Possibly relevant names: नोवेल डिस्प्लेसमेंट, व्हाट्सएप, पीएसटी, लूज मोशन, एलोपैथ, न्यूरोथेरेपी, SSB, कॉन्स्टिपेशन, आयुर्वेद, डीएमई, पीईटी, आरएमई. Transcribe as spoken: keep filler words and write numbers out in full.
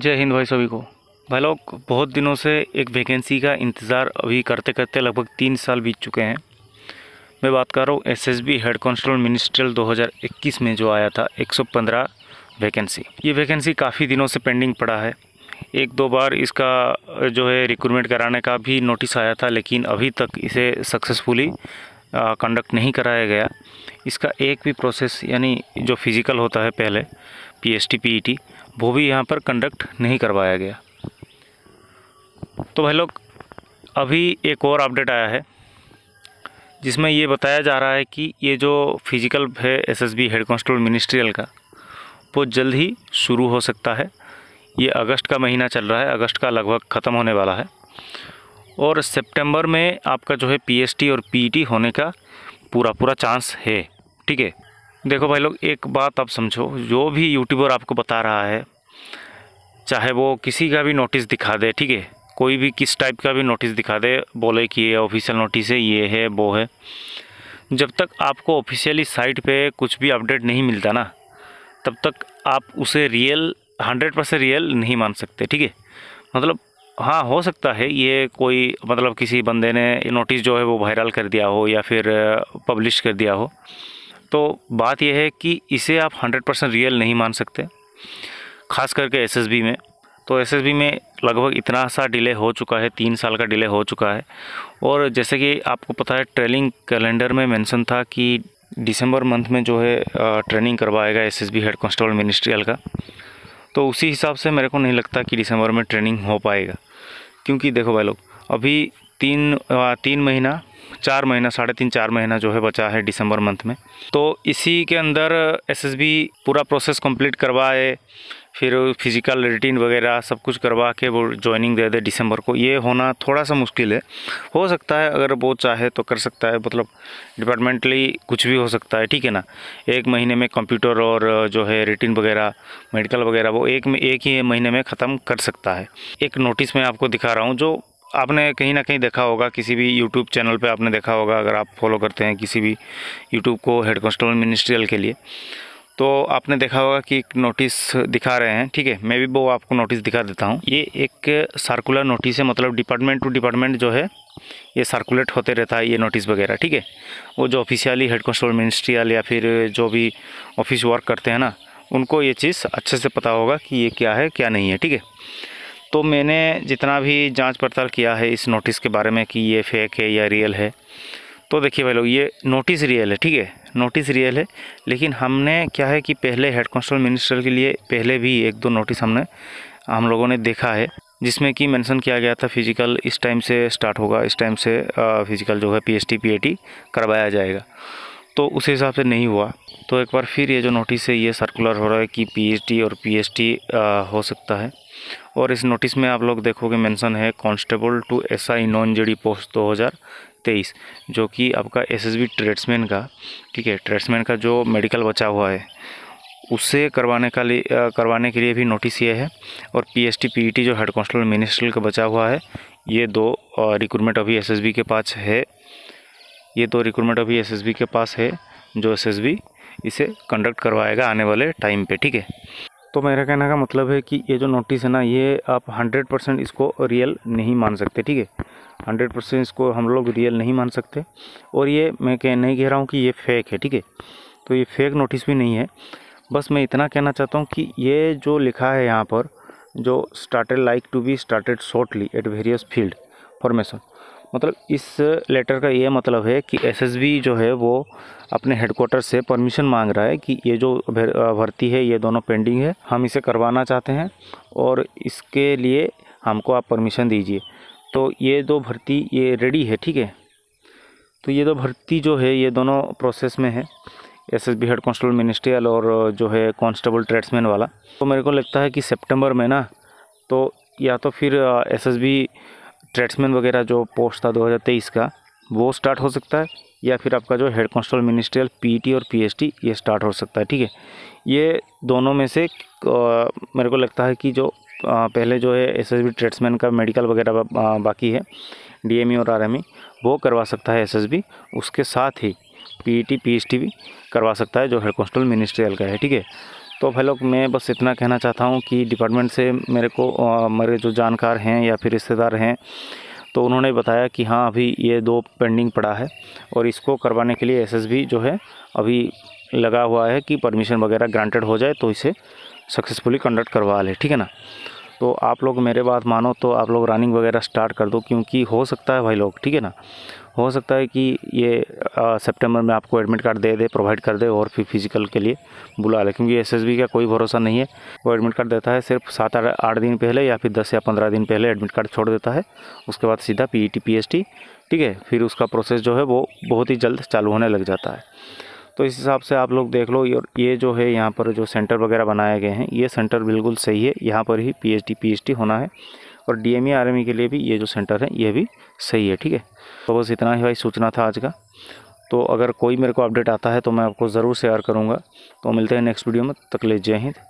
जय हिंद भाई सभी को। भाई लोग बहुत दिनों से एक वैकेंसी का इंतज़ार अभी करते करते लगभग तीन साल बीत चुके हैं। मैं बात कर रहा हूँ एसएसबी हेड कांस्टेबल मिनिस्ट्रियल दो हज़ार इक्कीस में जो आया था एक सौ पंद्रह वैकेंसी। ये वैकेंसी काफ़ी दिनों से पेंडिंग पड़ा है। एक दो बार इसका जो है रिक्रूटमेंट कराने का भी नोटिस आया था, लेकिन अभी तक इसे सक्सेसफुली कंडक्ट नहीं कराया गया। इसका एक भी प्रोसेस यानी जो फिज़िकल होता है पहले P S T P E T, वो भी यहाँ पर कंडक्ट नहीं करवाया गया। तो भाई लोग अभी एक और अपडेट आया है जिसमें ये बताया जा रहा है कि ये जो फिज़िकल है एसएसबी हेड कांस्टेबल मिनिस्ट्रियल का, वो जल्द ही शुरू हो सकता है। ये अगस्त का महीना चल रहा है, अगस्त का लगभग ख़त्म होने वाला है और सितंबर में आपका जो है पी एस टी और पी ई टी होने का पूरा पूरा चांस है। ठीक है, देखो भाई लोग, एक बात आप समझो, जो भी यूट्यूबर आपको बता रहा है, चाहे वो किसी का भी नोटिस दिखा दे, ठीक है, कोई भी किस टाइप का भी नोटिस दिखा दे, बोले कि ये ऑफिशियल नोटिस है, ये है वो है, जब तक आपको ऑफिशियली साइट पे कुछ भी अपडेट नहीं मिलता ना, तब तक आप उसे रियल हंड्रेड परसेंट रियल नहीं मान सकते। ठीक है, मतलब हाँ, हो सकता है ये कोई मतलब किसी बंदे ने नोटिस जो है वो वायरल कर दिया हो या फिर पब्लिश कर दिया हो, तो बात यह है कि इसे आप हंड्रेड परसेंट रियल नहीं मान सकते, खास करके एसएसबी में। तो एसएसबी में लगभग इतना सा डिले हो चुका है, तीन साल का डिले हो चुका है। और जैसे कि आपको पता है ट्रेनिंग कैलेंडर में मेंशन था कि दिसंबर मंथ में जो है ट्रेनिंग करवाएगा एसएसबी हेड कांस्टेबल मिनिस्ट्रियल का, तो उसी हिसाब से मेरे को नहीं लगता कि दिसंबर में ट्रेनिंग हो पाएगा। क्योंकि देखो भाई लोग, अभी तीन तीन महीना चार महीना साढ़े तीन चार महीना जो है बचा है दिसंबर मंथ में, तो इसी के अंदर एसएसबी पूरा प्रोसेस कंप्लीट करवाए, फिर फिज़िकल रूटीन वगैरह सब कुछ करवा के वो ज्वाइनिंग दे दे दिसंबर को, ये होना थोड़ा सा मुश्किल है। हो सकता है अगर वो चाहे तो कर सकता है, मतलब डिपार्टमेंटली कुछ भी हो सकता है, ठीक है ना। एक महीने में कंप्यूटर और जो है रूटीन वगैरह मेडिकल वगैरह वो एक में एक ही महीने में ख़त्म कर सकता है। एक नोटिस मैं आपको दिखा रहा हूँ जो आपने कहीं ना कहीं देखा होगा, किसी भी यूट्यूब चैनल पे आपने देखा होगा, अगर आप फॉलो करते हैं किसी भी यूट्यूब को हेड कांस्टेबल मिनिस्ट्रियल के लिए, तो आपने देखा होगा कि एक नोटिस दिखा रहे हैं। ठीक है, मैं भी वो आपको नोटिस दिखा देता हूँ। ये एक सर्कुलर नोटिस है, मतलब डिपार्टमेंट टू डिपार्टमेंट जो है ये सर्कुलेट होते रहता है ये नोटिस वगैरह। ठीक है, वो जो ऑफिशियली हेड कांस्टेबल मिनिस्ट्रियल या फिर जो भी ऑफिस वर्क करते हैं ना, उनको ये चीज़ अच्छे से पता होगा कि ये क्या है क्या नहीं है। ठीक है, तो मैंने जितना भी जांच पड़ताल किया है इस नोटिस के बारे में कि ये फेक है या रियल है, तो देखिए भाई लोग, ये नोटिस रियल है। ठीक है, नोटिस रियल है, लेकिन हमने क्या है कि पहले हेड कांस्टेबल मिनिस्ट्रियल के लिए पहले भी एक दो नोटिस हमने हम लोगों ने देखा है जिसमें कि मेंशन किया गया था फिज़िकल इस टाइम से स्टार्ट होगा, इस टाइम से फिज़िकल जो है P S T P A T करवाया जाएगा, तो उस हिसाब से नहीं हुआ। तो एक बार फिर ये जो नोटिस है ये सर्कुलर हो रहा है कि पी एच डी और पी एच डी हो सकता है। और इस नोटिस में आप लोग देखोगे मेंशन है constable to SI non JD post दो हज़ार तेईस, जो कि आपका एसएसबी ट्रेड्समैन का, ठीक है, ट्रेड्समैन का जो मेडिकल बचा हुआ है उसे करवाने का लिए करवाने के लिए भी नोटिस ये है। और पीएसटी पीईटी जो हेड कांस्टेबल मिनिस्ट्रियल का बचा हुआ है, ये दो रिक्रूटमेंट अभी एसएसबी के पास है ये दो रिक्रूटमेंट अभी एसएसबी के पास है जो एसएसबी इसे कंडक्ट करवाएगा आने वाले टाइम पे। ठीक है, तो मेरा कहने का मतलब है कि ये जो नोटिस है ना, ये आप हंड्रेड परसेंट इसको रियल नहीं मान सकते। ठीक है, हंड्रेड परसेंट इसको हम लोग रियल नहीं मान सकते। और ये मैं कह नहीं कह रहा हूँ कि ये फेक है, ठीक है, तो ये फेक नोटिस भी नहीं है। बस मैं इतना कहना चाहता हूँ कि ये जो लिखा है यहाँ पर, जो started like to be started shortly at various field formation, मतलब इस लेटर का ये मतलब है कि एसएसबी जो है वो अपने हेडक्वार्टर से परमिशन मांग रहा है कि ये जो भर्ती है ये दोनों पेंडिंग है, हम इसे करवाना चाहते हैं और इसके लिए हमको आप परमिशन दीजिए। तो ये दो भर्ती ये रेडी है, ठीक है, तो ये दो भर्ती जो है ये दोनों प्रोसेस में है, एसएसबी हेड कांस्टेबल मिनिस्ट्रियल और जो है कांस्टेबल ट्रेड्समैन वाला। तो मेरे को लगता है कि सितंबर में ना, तो या तो फिर एसएसबी ट्रेड्समैन वगैरह जो पोस्ट था दो हज़ार तेईस का वो स्टार्ट हो सकता है, या फिर आपका जो हेड कांस्टेबल मिनिस्ट्रियल पीईटी और पीएसटी ये स्टार्ट हो सकता है। ठीक है, ये दोनों में से मेरे को लगता है कि जो पहले जो है एसएसबी ट्रेड्समैन का मेडिकल वगैरह बाकी है, डीएमई और आरएमई, वो करवा सकता है एसएसबी, उसके साथ ही पीईटी पीएसटी भी करवा सकता है जो हेड कांस्टेबल मिनिस्ट्रियल का है। ठीक है, तो भाई लोग मैं बस इतना कहना चाहता हूँ कि डिपार्टमेंट से मेरे को आ, मेरे जो जानकार हैं या फिर रिश्तेदार हैं तो उन्होंने बताया कि हाँ अभी ये दो पेंडिंग पड़ा है और इसको करवाने के लिए एसएसबी जो है अभी लगा हुआ है कि परमिशन वगैरह ग्रांटेड हो जाए तो इसे सक्सेसफुली कंडक्ट करवा ले, ठीक है ना। तो आप लोग मेरे बात मानो तो आप लोग रनिंग वगैरह स्टार्ट कर दो, क्योंकि हो सकता है भाई लोग, ठीक है ना, हो सकता है कि ये सितंबर में आपको एडमिट कार्ड दे दे प्रोवाइड कर दे और फिर फिजिकल के लिए बुला ले, क्योंकि एसएसबी का कोई भरोसा नहीं है। वो एडमिट कार्ड देता है सिर्फ सात आठ आठ दिन पहले या फिर दस या पंद्रह दिन पहले एडमिट कार्ड छोड़ देता है, उसके बाद सीधा पीईटी पीएसटी, ठीक है, फिर उसका प्रोसेस जो है वो बहुत ही जल्द चालू होने लग जाता है। तो इस हिसाब से आप लोग देख लो, ये जो है यहाँ पर जो सेंटर वगैरह बनाए गए हैं ये सेंटर बिल्कुल सही है, यहाँ पर ही पीएचडी पीएचडी होना है और डीएमई आरएमई के लिए भी ये जो सेंटर है ये भी सही है, ठीक है। तो बस इतना ही भाई सूचना था आज का। तो अगर कोई मेरे को अपडेट आता है तो मैं आपको ज़रूर शेयर करूँगा। तो मिलते हैं नेक्स्ट वीडियो में, तक ले जय हिंद।